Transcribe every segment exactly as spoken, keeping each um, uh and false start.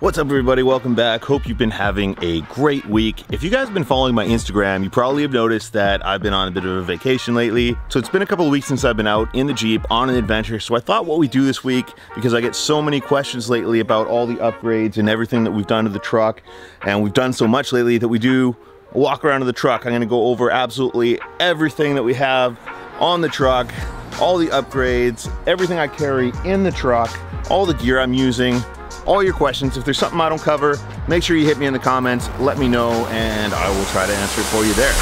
What's up everybody, welcome back. Hope you've been having a great week. If you guys have been following my Instagram, you probably have noticed that I've been on a bit of a vacation lately. So it's been a couple of weeks since I've been out in the Jeep on an adventure. So I thought what we do this week, because I get so many questions lately about all the upgrades and everything that we've done to the truck, and we've done so much lately that we do a walk around to the truck. I'm gonna go over absolutely everything that we have on the truck, all the upgrades, everything I carry in the truck, all the gear I'm using, all your questions. If there's something I don't cover, make sure you hit me in the comments, let me know, and I will try to answer it for you there.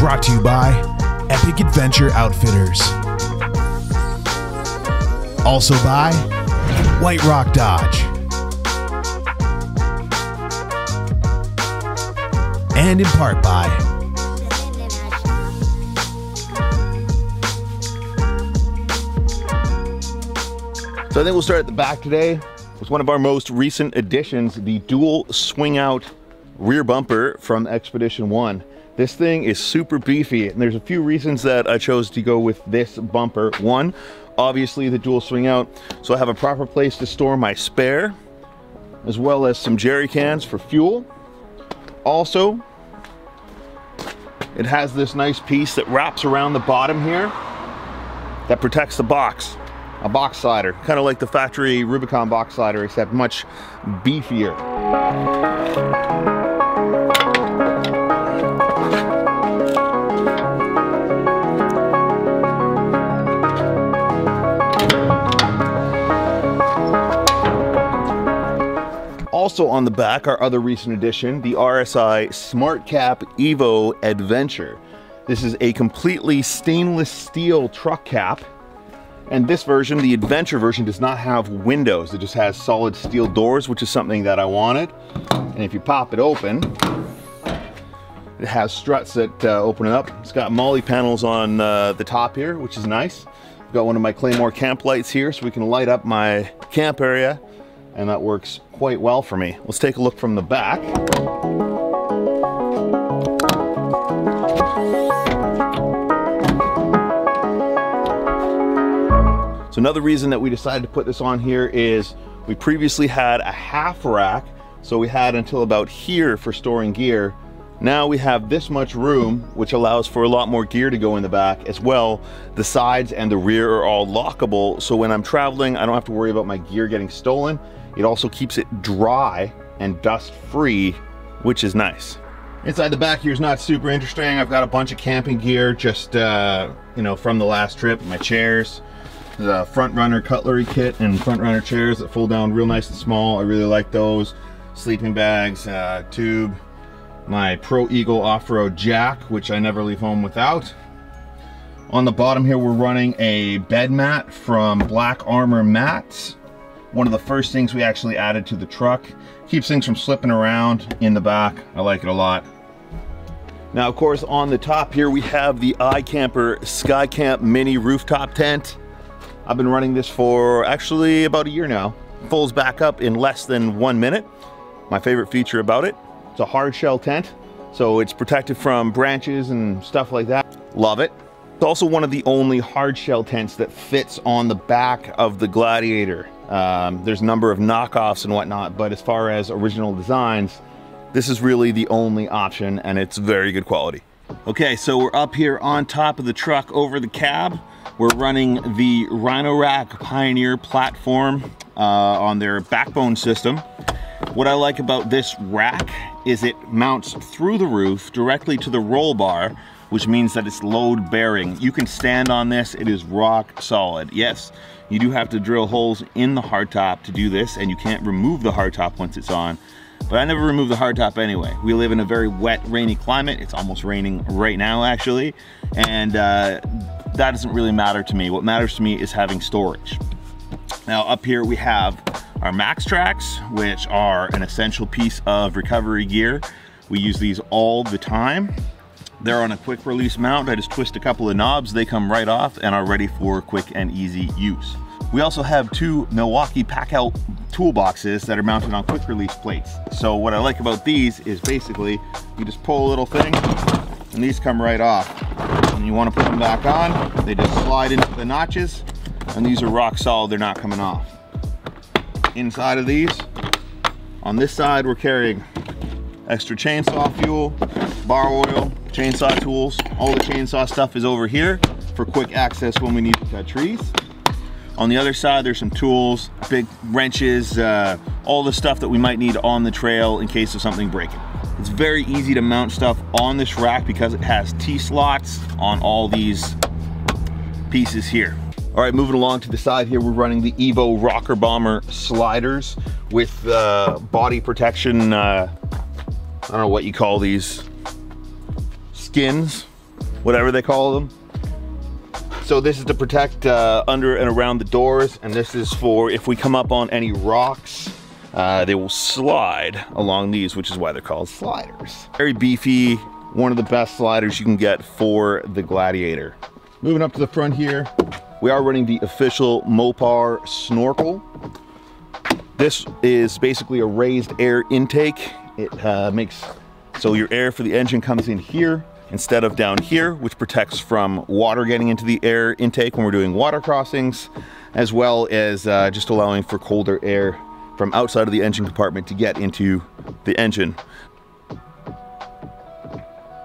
Brought to you by Epic Adventure Outfitters. Also by White Rock Dodge. And in part by So I think we'll start at the back today with one of our most recent additions, the dual swing out rear bumper from Expedition One. This thing is super beefy, and there's a few reasons that I chose to go with this bumper. One, obviously the dual swing out, so I have a proper place to store my spare, as well as some jerry cans for fuel. Also, it has this nice piece that wraps around the bottom here that protects the box. A box slider, kind of like the factory Rubicon box slider, except much beefier. Also on the back, our other recent addition, the R S I Smart Cap Evo Adventure. This is a completely stainless steel truck cap. And this version, the Adventure version, does not have windows. It just has solid steel doors, which is something that I wanted. And if you pop it open, it has struts that uh, open it up. It's got MOLLE panels on uh, the top here, which is nice. I've got one of my Claymore camp lights here, so we can light up my camp area. And that works quite well for me. Let's take a look from the back. Another reason that we decided to put this on here is we previously had a half rack, so we had until about here for storing gear. Now we have this much room, which allows for a lot more gear to go in the back as well. The sides and the rear are all lockable, so when I'm traveling, I don't have to worry about my gear getting stolen. It also keeps it dry and dust free, which is nice. Inside the back here is not super interesting. I've got a bunch of camping gear just uh, you know, from the last trip, my chairs. The Front Runner cutlery kit and Front Runner chairs that fold down real nice and small. I really like those. Sleeping bags, uh, tube, my Pro Eagle off-road jack, which I never leave home without. On the bottom here, we're running a bed mat from Black Armor mats. One of the first things we actually added to the truck. Keeps things from slipping around in the back. I like it a lot. Now, of course, on the top here, we have the iCamper Skycamp mini rooftop tent. I've been running this for actually about a year now. Folds back up in less than one minute. My favorite feature about it, it's a hard shell tent, so it's protected from branches and stuff like that. Love it. It's also one of the only hard shell tents that fits on the back of the Gladiator. Um, there's a number of knockoffs and whatnot, but as far as original designs, this is really the only option, and it's very good quality. Okay, so we're up here on top of the truck over the cab. We're running the Rhino Rack Pioneer platform uh, on their backbone system. What I like about this rack is it mounts through the roof directly to the roll bar, which means that it's load bearing. You can stand on this, it is rock solid. Yes, you do have to drill holes in the hardtop to do this, and you can't remove the hardtop once it's on. But I never remove the hardtop anyway. We live in a very wet, rainy climate. It's almost raining right now, actually. And uh, that doesn't really matter to me. What matters to me is having storage. Now up here we have our Max Trax, which are an essential piece of recovery gear. We use these all the time. They're on a quick release mount. I just twist a couple of knobs, they come right off and are ready for quick and easy use. We also have two Milwaukee Packout toolboxes that are mounted on quick release plates. So what I like about these is basically you just pull a little thing and these come right off. When you want to put them back on, they just slide into the notches, and these are rock solid, they're not coming off. Inside of these, on this side, we're carrying extra chainsaw fuel, bar oil, chainsaw tools. All the chainsaw stuff is over here for quick access when we need to cut trees. On the other side, there's some tools, big wrenches, uh, all the stuff that we might need on the trail in case of something breaking. It's very easy to mount stuff on this rack because it has T-slots on all these pieces here. All right, moving along to the side here, we're running the Evo Rocker Bomber sliders with uh, body protection, uh, I don't know what you call these, skins, whatever they call them. So this is to protect uh, under and around the doors, and this is for if we come up on any rocks, uh, they will slide along these, which is why they're called sliders. Very beefy, one of the best sliders you can get for the Gladiator. Moving up to the front here, we are running the official Mopar snorkel. This is basically a raised air intake. It uh, makes so your air for the engine comes in here instead of down here, which protects from water getting into the air intake when we're doing water crossings, as well as uh, just allowing for colder air from outside of the engine compartment to get into the engine.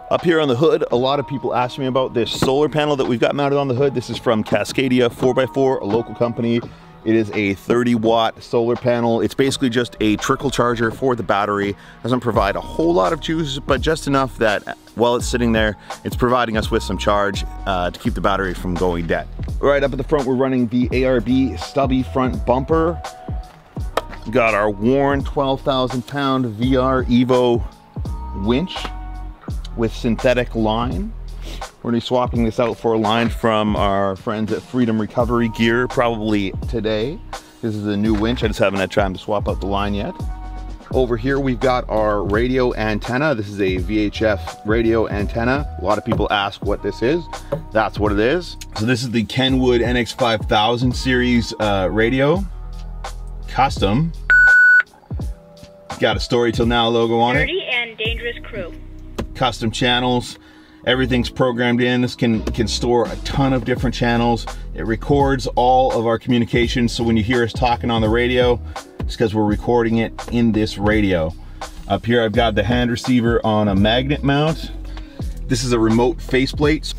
Up here on the hood, a lot of people ask me about this solar panel that we've got mounted on the hood. This is from Cascadia four by four, a local company. It is a thirty watt solar panel. It's basically just a trickle charger for the battery. Doesn't provide a whole lot of juice, but just enough that while it's sitting there, it's providing us with some charge uh, to keep the battery from going dead. Right up at the front, we're running the A R B stubby front bumper. We've got our Warn twelve thousand pound V R Evo winch with synthetic line. We're gonna be swapping this out for a line from our friends at Freedom Recovery Gear, probably today. This is a new winch. I just haven't had time to swap out the line yet. Over here, we've got our radio antenna. This is a V H F radio antenna. A lot of people ask what this is. That's what it is. So this is the Kenwood N X five thousand series uh, radio, custom. It's got a Story Till Now logo on it. Dirty and Dangerous Crew. Custom channels. Everything's programmed in. This can, can store a ton of different channels. It records all of our communications. So when you hear us talking on the radio, it's because we're recording it in this radio. Up here, I've got the hand receiver on a magnet mount. This is a remote faceplate.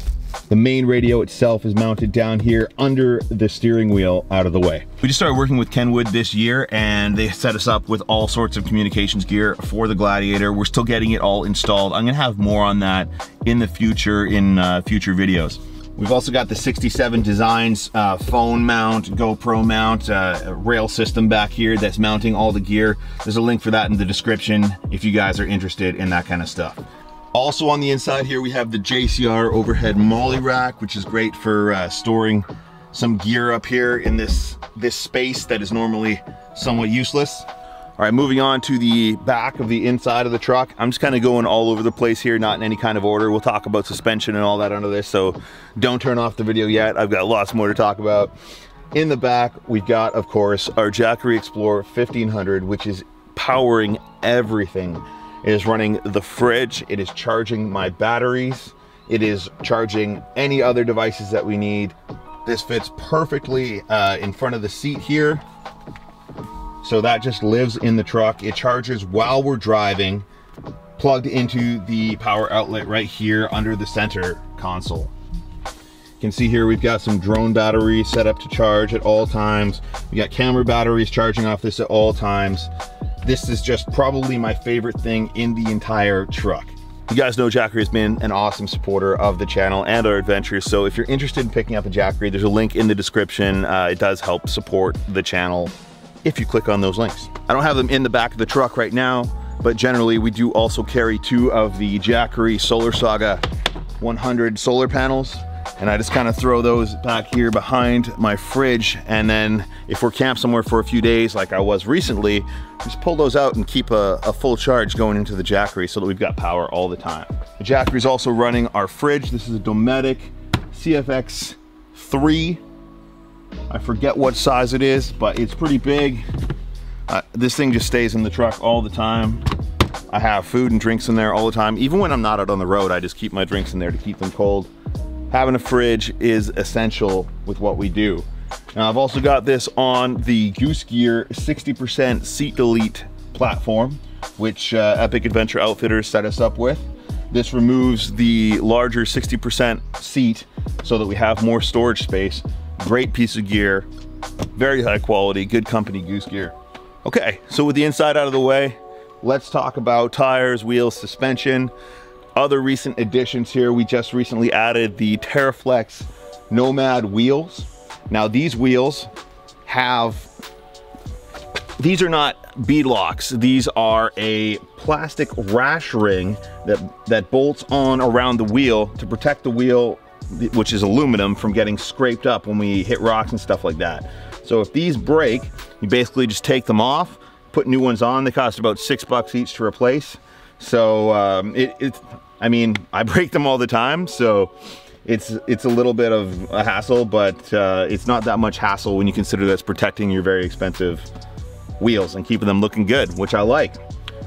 The main radio itself is mounted down here under the steering wheel out of the way. We just started working with Kenwood this year, and they set us up with all sorts of communications gear for the Gladiator. We're still getting it all installed. I'm gonna have more on that in the future, in uh, future videos. We've also got the sixty-seven Designs uh, phone mount, GoPro mount, uh, rail system back here that's mounting all the gear. There's a link for that in the description if you guys are interested in that kind of stuff. Also on the inside here, we have the J C R overhead molly rack, which is great for uh, storing some gear up here in this, this space that is normally somewhat useless. All right, moving on to the back of the inside of the truck. I'm just kind of going all over the place here, not in any kind of order. We'll talk about suspension and all that under this, so don't turn off the video yet. I've got lots more to talk about. In the back, we've got, of course, our Jackery Explorer fifteen hundred, which is powering everything. It is running the fridge, it is charging my batteries, it is charging any other devices that we need. This fits perfectly uh, in front of the seat here. So that just lives in the truck. It charges while we're driving, plugged into the power outlet right here under the center console. You can see here we've got some drone batteries set up to charge at all times. We got camera batteries charging off this at all times. This is just probably my favorite thing in the entire truck. You guys know Jackery has been an awesome supporter of the channel and our adventures, so if you're interested in picking up a Jackery, there's a link in the description. Uh, it does help support the channel if you click on those links. I don't have them in the back of the truck right now, but generally we do also carry two of the Jackery SolarSaga one hundred solar panels. And I just kind of throw those back here behind my fridge, and then if we're camped somewhere for a few days like I was recently, just pull those out and keep a, a full charge going into the Jackery so that we've got power all the time. The Jackery is also running our fridge. This is a Dometic C F X three. I forget what size it is, but it's pretty big. Uh, this thing just stays in the truck all the time. I have food and drinks in there all the time. Even when I'm not out on the road, I just keep my drinks in there to keep them cold. having a fridge is essential with what we do. Now, I've also got this on the Goose Gear sixty percent Seat Delete platform, which uh, Epic Adventure Outfitters set us up with. This removes the larger sixty percent seat so that we have more storage space. Great piece of gear, very high quality, good company Goose Gear. Okay, so with the inside out of the way, let's talk about tires, wheels, suspension. Other recent additions here, we just recently added the TeraFlex Nomad wheels. Now these wheels have, these are not bead locks. These are a plastic rash ring that, that bolts on around the wheel to protect the wheel, which is aluminum, from getting scraped up when we hit rocks and stuff like that. So if these break, you basically just take them off, put new ones on. They cost about six bucks each to replace. So um, it, it, I mean, I break them all the time, so it's it's a little bit of a hassle, but uh, it's not that much hassle when you consider that's protecting your very expensive wheels and keeping them looking good, which I like.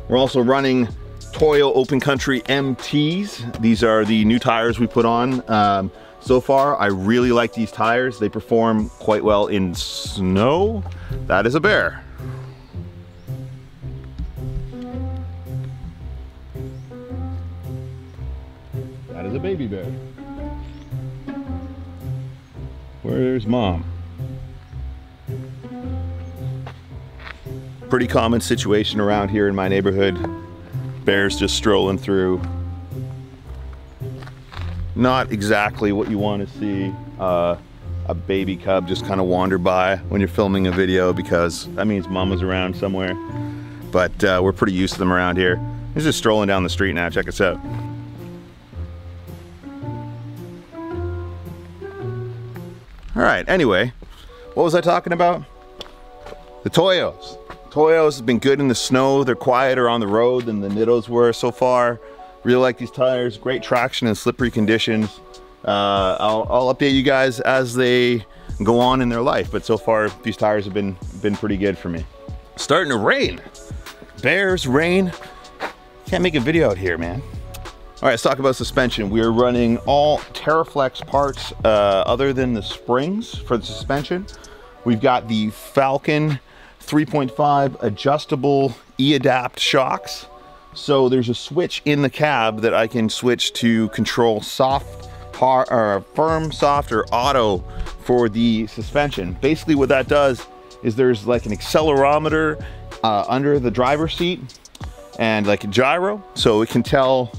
We're also running Toyo Open Country M Ts. These are the new tires we put on. Um, so far, I really like these tires. They perform quite well in snow. That is a bear. That is a baby bear. Where's mom? Pretty common situation around here in my neighborhood. Bears just strolling through. Not exactly what you want to see uh, a baby cub just kind of wander by when you're filming a video, because that means mama's around somewhere. But uh, we're pretty used to them around here. He's just strolling down the street now. Check us out. All right, anyway, what was I talking about? The Toyos. Toyos have been good in the snow. They're quieter on the road than the Nittos were so far. Really like these tires. Great traction in slippery conditions. Uh, I'll, I'll update you guys as they go on in their life, but so far these tires have been, been pretty good for me. Starting to rain. Bears, rain. Can't make a video out here, man. All right, let's talk about suspension. We're running all TeraFlex parts uh, other than the springs for the suspension. We've got the Falcon three point five adjustable E-Adapt shocks. So there's a switch in the cab that I can switch to control soft, hard, or firm, soft, or auto for the suspension. Basically what that does is there's like an accelerometer uh, under the driver's seat and like a gyro. So it can tell,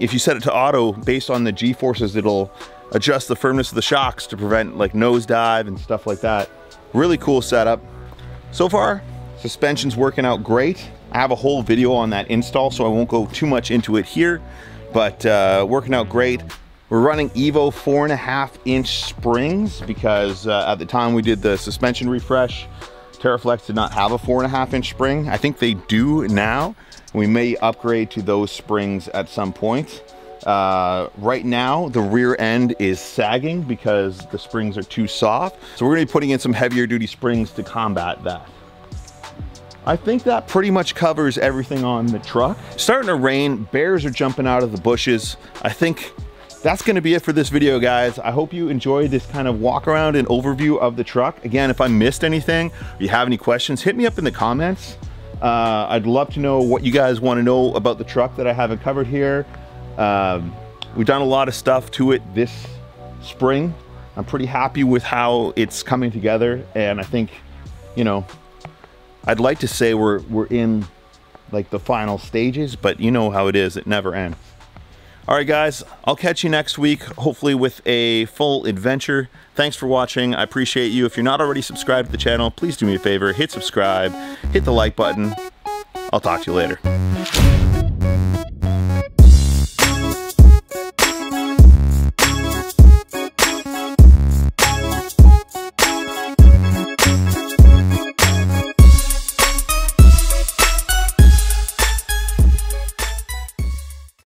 if you set it to auto, based on the G-forces, it'll adjust the firmness of the shocks to prevent like nosedive and stuff like that. Really cool setup. So far, suspension's working out great. I have a whole video on that install, so I won't go too much into it here, but uh, working out great. We're running Evo four and a half inch springs because uh, at the time we did the suspension refresh, TeraFlex did not have a four and a half inch spring. I think they do now. We may upgrade to those springs at some point. Uh, right now, the rear end is sagging because the springs are too soft. So we're gonna be putting in some heavier duty springs to combat that. I think that pretty much covers everything on the truck. Starting to rain, bears are jumping out of the bushes. I think that's gonna be it for this video, guys. I hope you enjoyed this kind of walk around and overview of the truck. Again, if I missed anything, if you have any questions, hit me up in the comments. Uh, I'd love to know what you guys wanna know about the truck that I haven't covered here. Um, we've done a lot of stuff to it this spring. I'm pretty happy with how it's coming together, and I think, you know, I'd like to say we're we're in like the final stages, but you know how it is, it never ends. All right, guys, I'll catch you next week, hopefully with a full adventure. Thanks for watching. I appreciate you. If you're not already subscribed to the channel, please do me a favor, hit subscribe, hit the like button. I'll talk to you later.